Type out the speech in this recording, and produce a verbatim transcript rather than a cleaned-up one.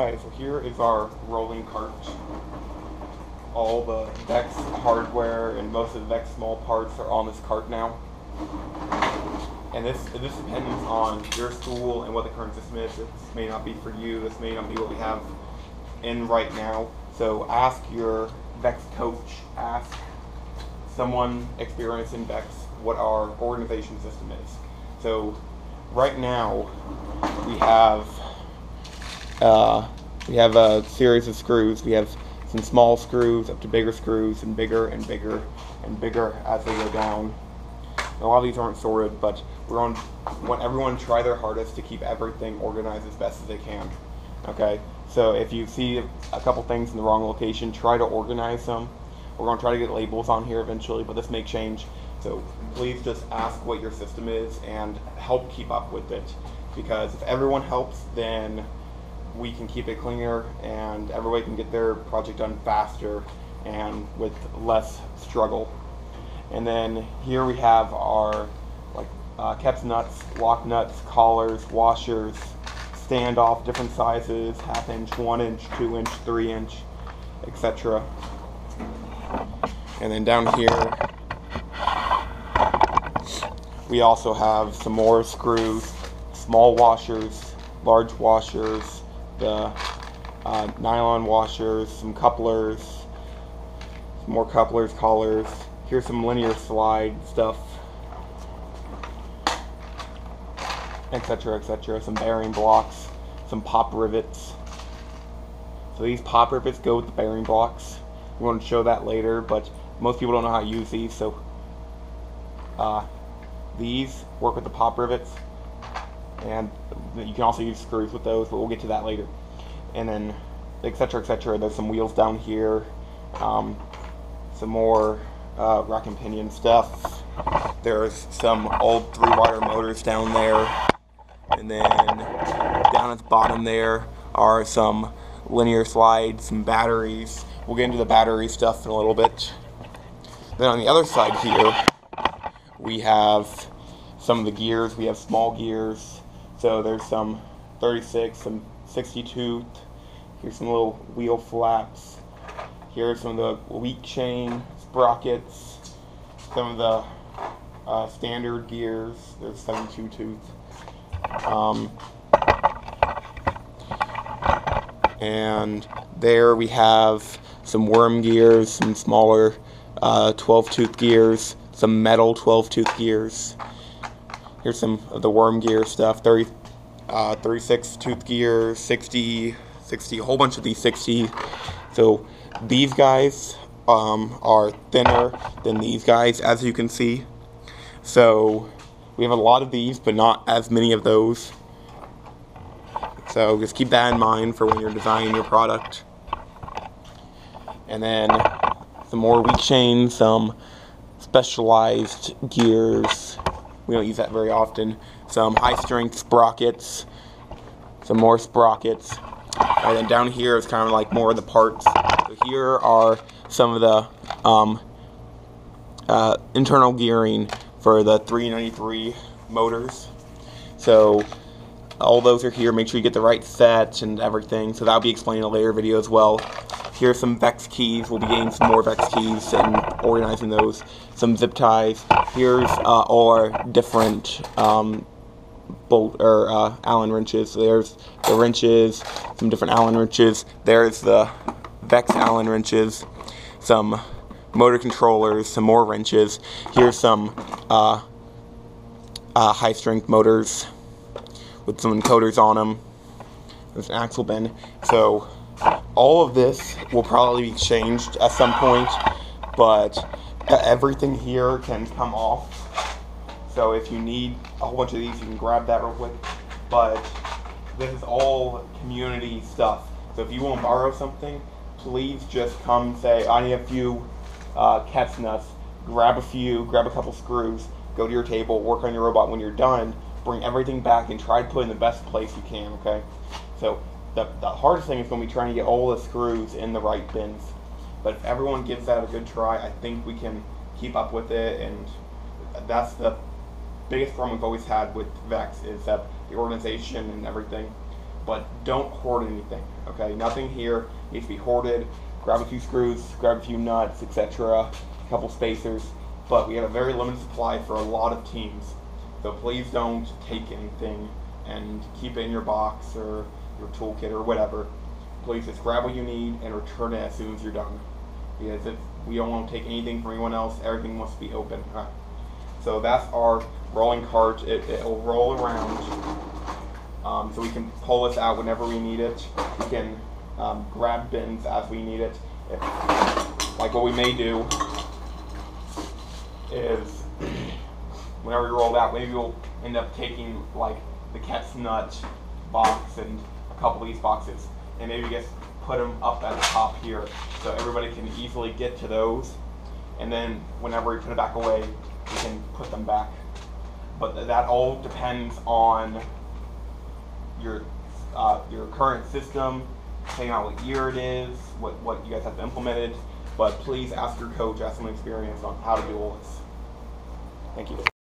Okay, so here is our rolling cart. All the VEX hardware and most of the VEX small parts are on this cart now. And this this depends on your school and what the current system is. This may not be for you. This may not be what we have in right now. So ask your VEX coach, ask someone experienced in VEX what our organization system is. So right now we have uh, we have a series of screws. We have some small screws up to bigger screws, and bigger and bigger and bigger as they go down. A lot of these aren't sorted, but we're on. Want everyone to try their hardest to keep everything organized as best as they can. Okay, so if you see a couple things in the wrong location, try to organize them. We're going to try to get labels on here eventually, but this may change. So please just ask what your system is and help keep up with it, because if everyone helps, then we can keep it cleaner and everybody can get their project done faster and with less struggle. And then here we have our like uh, Keps nuts, lock nuts, collars, washers, standoff, different sizes, half inch, one inch, two inch, three inch, et cetera. And then down here we also have some more screws, small washers, large washers, the uh, nylon washers, some couplers, some more couplers, collars. Here's some linear slide stuff, et cetera, et cetera. Some bearing blocks, some pop rivets. So these pop rivets go with the bearing blocks. We want to show that later, but most people don't know how to use these. So uh, these work with the pop rivets, and you can also use screws with those, but we'll get to that later. And then, et cetera, et cetera. There's some wheels down here, um, some more. Uh, rack and pinion stuff. There's some old three-wire motors down there, and then down at the bottom there are some linear slides, some batteries. We'll get into the battery stuff in a little bit. Then on the other side here we have some of the gears. We have small gears, so there's some thirty-six, some sixty-two. Here's some little wheel flaps. Here's some of the weak chain sprockets, some of the uh, standard gears. There's seventy-two tooth. Um, and there we have some worm gears, some smaller uh, twelve tooth gears, some metal twelve tooth gears. Here's some of the worm gear stuff, thirty, uh, thirty-six tooth gears, sixty, sixty, a whole bunch of these sixty. So these guys um, are thinner than these guys, as you can see. So we have a lot of these, but not as many of those. So just keep that in mind for when you're designing your product. And then some more weak chains, some specialized gears. We don't use that very often. Some high-strength sprockets, some more sprockets. And then down here is kind of like more of the parts. So here are some of the um, uh, internal gearing for the three ninety-three motors. So all those are here. Make sure you get the right set and everything. So that'll be explained in a later video as well. Here's some VEX keys. We'll be getting some more VEX keys and organizing those. Some zip ties. Here's uh, all our different um, bolt or uh, allen wrenches. So there's the wrenches, some different allen wrenches. There's the VEX allen wrenches, some motor controllers, some more wrenches. Here's some uh, uh, high-strength motors with some encoders on them. There's an axle bin. So all of this will probably be changed at some point, but everything here can come off. So if you need a whole bunch of these, you can grab that real quick. But this is all community stuff. So if you want to borrow something, please just come say, I need a few uh, Keps nuts. Grab a few, grab a couple screws, go to your table, work on your robot. When you're done, bring everything back and try to put it in the best place you can, okay? So the, the hardest thing is going to be trying to get all the screws in the right bins. But if everyone gives that a good try, I think we can keep up with it. And that's the biggest problem we've always had with VEX, is that the organization and everything. but don't hoard anything, okay? Nothing here needs to be hoarded. Grab a few screws, grab a few nuts, et cetera, a couple spacers, but we have a very limited supply for a lot of teams, so please don't take anything and keep it in your box or your toolkit or whatever. Please just grab what you need and return it as soon as you're done, because if we don't want to take anything from anyone else, everything must be open. All right. So that's our rolling cart. It, it'll roll around, um, so we can pull this out whenever we need it. We can um, grab bins as we need it. If, like what we may do is, whenever we roll out, maybe we'll end up taking like the Keps nuts box and a couple of these boxes, and maybe just put them up at the top here so everybody can easily get to those, and then whenever we put it back away, we can put them back. But that all depends on your uh, your current system, depending on what year it is, what, what you guys have implemented, but please ask your coach, ask someone experienced on how to do all this. Thank you.